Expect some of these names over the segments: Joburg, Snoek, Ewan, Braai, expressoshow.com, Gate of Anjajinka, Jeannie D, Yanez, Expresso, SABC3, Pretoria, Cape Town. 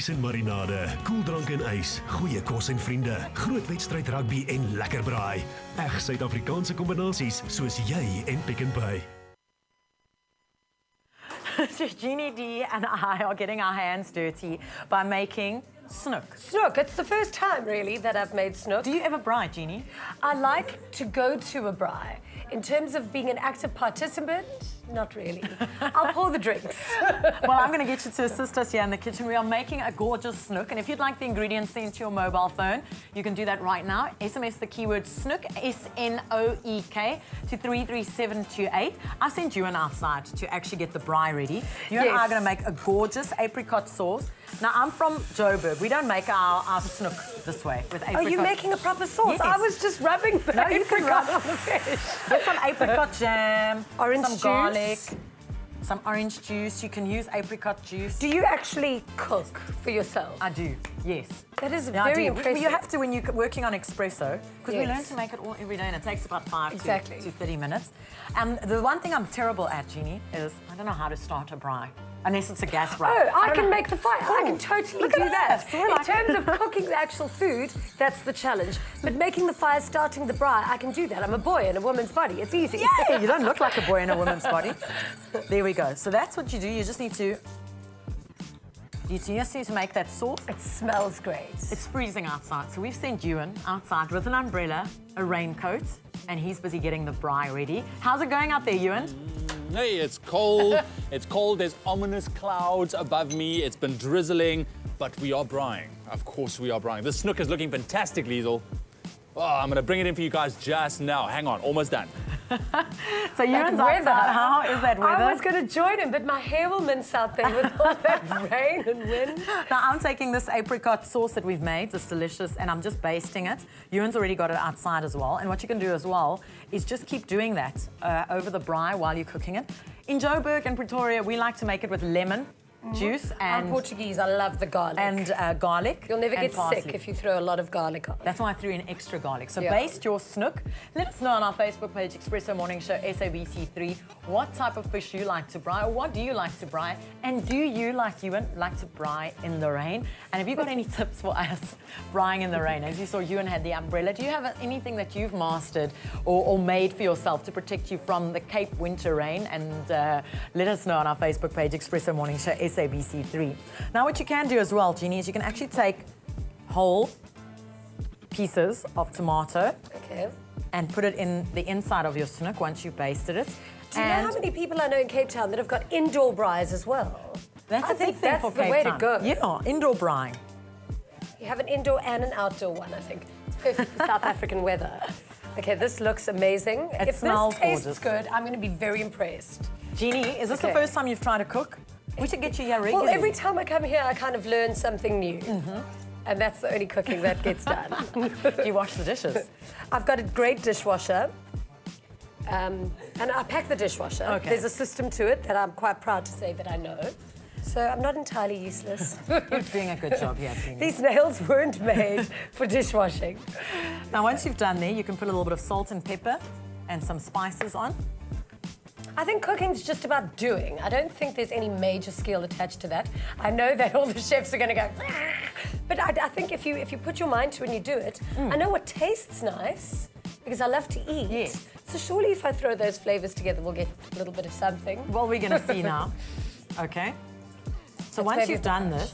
vleis en marinade, koeldrank en ys, goeie kos en vriende, groot wedstryd rugby en lekker braai. Eg Suid-Afrikaanse kombinasies soos jy en Pick n Pay. So Jeannie D and I are getting our hands dirty by making Snoek. Snoek, it's the first time really that I've made Snoek. Do you ever braai, Jeannie? I like to go to a braai. In terms of being an active participant, not really. I'll pour the drinks. Well, I'm going to get you to assist us here in the kitchen. We are making a gorgeous Snoek, and if you'd like the ingredients sent to your mobile phone, you can do that right now. SMS the keyword Snoek, S-N-O-E-K, to 33728. I sent you an outside to actually get the braai ready. You and I are going to make a gorgeous apricot sauce. Now, I'm from Joburg. We don't make our Snoek this way with apricot. Oh, you're making a proper sauce? Yes. I was just rubbing the apricot on the fish. With some apricot jam, orange some juice. Garlic, some orange juice. You can use apricot juice. Do you actually cook for yourself? I do, yes. That is very impressive. You have to when you're working on Expresso, because we learn to make it all every day, and it takes about 5 to 30 minutes. And the one thing I'm terrible at, Jeannie, is I don't know how to start a braai. Unless it's a gas braai. Oh, I can make the fire. Ooh. I can totally do that. In terms of cooking the actual food, that's the challenge. But making the fire, starting the braai, I can do that. I'm a boy in a woman's body. It's easy. Yeah, you don't look like a boy in a woman's body. There we go. So that's what you do. You just need to... You just need to make that sauce. It smells great. It's freezing outside, so we've sent Ewan outside with an umbrella, a raincoat, and he's busy getting the braai ready. How's it going out there, Ewan? Hey, it's cold. It's cold. There's ominous clouds above me. It's been drizzling, but we are braaiing. Of course we are braaiing. This Snoek is looking fantastic, Liesl. Oh, I'm going to bring it in for you guys just now. Hang on, almost done. So Ewan's outside. How is that weather? I was going to join him, but my hair will mince out there with all that rain and wind. Now, I'm taking this apricot sauce that we've made. It's delicious, and I'm just basting it. Ewan's already got it outside as well. And what you can do as well is just keep doing that over the braai while you're cooking it. In Joburg and Pretoria, we like to make it with lemon juice and... I'm Portuguese, I love the garlic. And garlic. You'll never get sick if you throw a lot of garlic on. That's why I threw in extra garlic. So baste your Snoek. Let us know on our Facebook page, Expresso Morning Show, SABC3, what type of fish you like to braai, or what do you like to braai, and do you, like Ewan, like to braai in the rain? And have you got any tips for us braaiing in the rain? As you saw, Ewan had the umbrella. Do you have anything that you've mastered or made for yourself to protect you from the Cape winter rain? And let us know on our Facebook page, Expresso Morning Show, SABC3. Now, what you can do as well, Jeannie, is you can actually take whole pieces of tomato and put it in the inside of your Snoek once you've basted it. Do you know how many people I know in Cape Town that have got indoor braais as well? That's a big thing for Cape Town. I think that's the way to go. Yeah, indoor braai. You have an indoor and an outdoor one, I think. It's perfect for South African weather. Okay, this looks amazing. It smells gorgeous. If this tastes good, I'm going to be very impressed. Jeannie, is this the first time you've tried to cook? We should get you here regularly. Well, every time I come here, I kind of learn something new. And that's the only cooking that gets done. Do you wash the dishes? I've got a great dishwasher. And I pack the dishwasher. There's a system to it that I'm quite proud to say that I know. So I'm not entirely useless. You're doing a good job here, Jeannie. These nails weren't made for dishwashing. Now, once you've done there, you can put a little bit of salt and pepper and some spices on. I think cooking's just about doing. I don't think there's any major skill attached to that. I know that all the chefs are going to go, but I think if you put your mind to it and you do it, I know what tastes nice because I love to eat. Yes. So surely if I throw those flavors together, we'll get a little bit of something. Well, we're going to see now. Okay. So once you've done this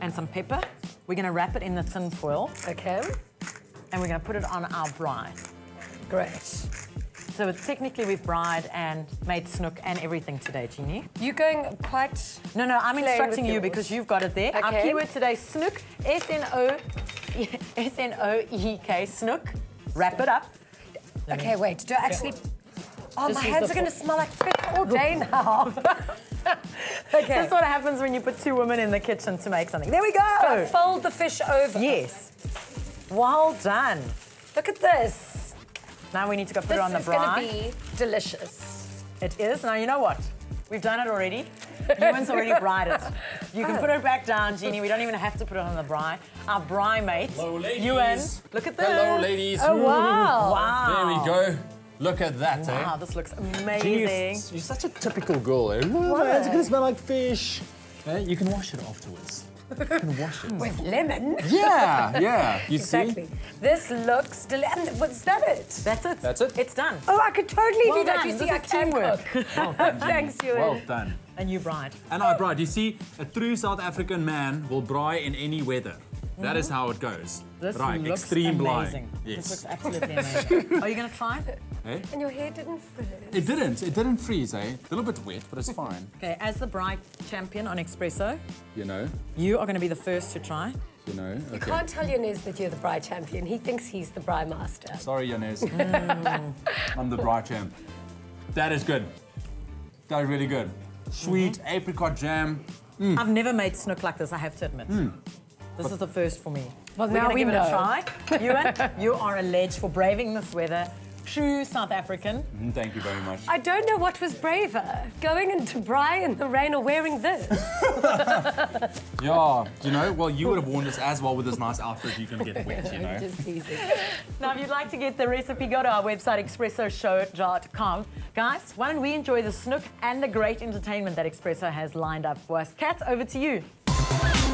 and some pepper, we're going to wrap it in the tin foil. Okay. And we're going to put it on our braai. Great. So it's technically we've braaied and made Snoek and everything today, Jeannie. You're going quite... No, I'm instructing you because you've got it there. Okay. Our keyword today, Snoek, S-N-O-E-K, Snoek. Wrap it up. Okay, wait, do I actually... Oh, my hands are going to smell like fish all day now. That's what happens when you put two women in the kitchen to make something. There we go. So fold the fish over. Yes. Well done. Look at this. Now we need to go put it on the braai. This is going to be delicious. It is. Now, you know what? We've done it already. Ewan's already braaied it. You can put it back down, Jeannie. We don't even have to put it on the braai. Our braai mate, Ewan. Look at this. Hello, ladies. Oh, wow. Wow. There we go. Look at that, wow, eh? This looks amazing. Jeez, you're such a typical girl, eh? It's going to smell like fish. You can wash it afterwards. You can wash it. With lemon. Yeah, yeah. You exactly. See? This looks delicious. Was that it? That's it. That's it. It's done. Oh, I could totally do that. You see, I can work. Well done. Thanks, Ewan. Well done. And you bride. And I bride. You see, a true South African man will braai in any weather. That is how it goes. This looks extreme amazing. Yes. This looks absolutely amazing. Are you going to try it? Eh? And your hair didn't freeze. It didn't. It didn't freeze, eh? A little bit wet, but it's fine. Okay, as the bride champion on Expresso, you know, you are going to be the first to try. You know, okay. You can't tell Yanez that you're the bride champion. He thinks he's the bride master. Sorry, Yanez. I'm the bride champ. That is good. That is really good. Sweet apricot jam. Mm. I've never made snoek like this, I have to admit. Mm. This is the first for me. Well, now we know. We're going to give it a try. Ewan, you are alleged for braving this weather. True South African. Thank you very much. I don't know what was braver, going into braai in the rain or wearing this. Yeah, you know, well, you would have worn this as well with this nice outfit. You can get wet, you know. Just teasing. Now, if you'd like to get the recipe, go to our website, expressoshow.com. Guys, why don't we enjoy the snoek and the great entertainment that Expresso has lined up for us. Kat, over to you.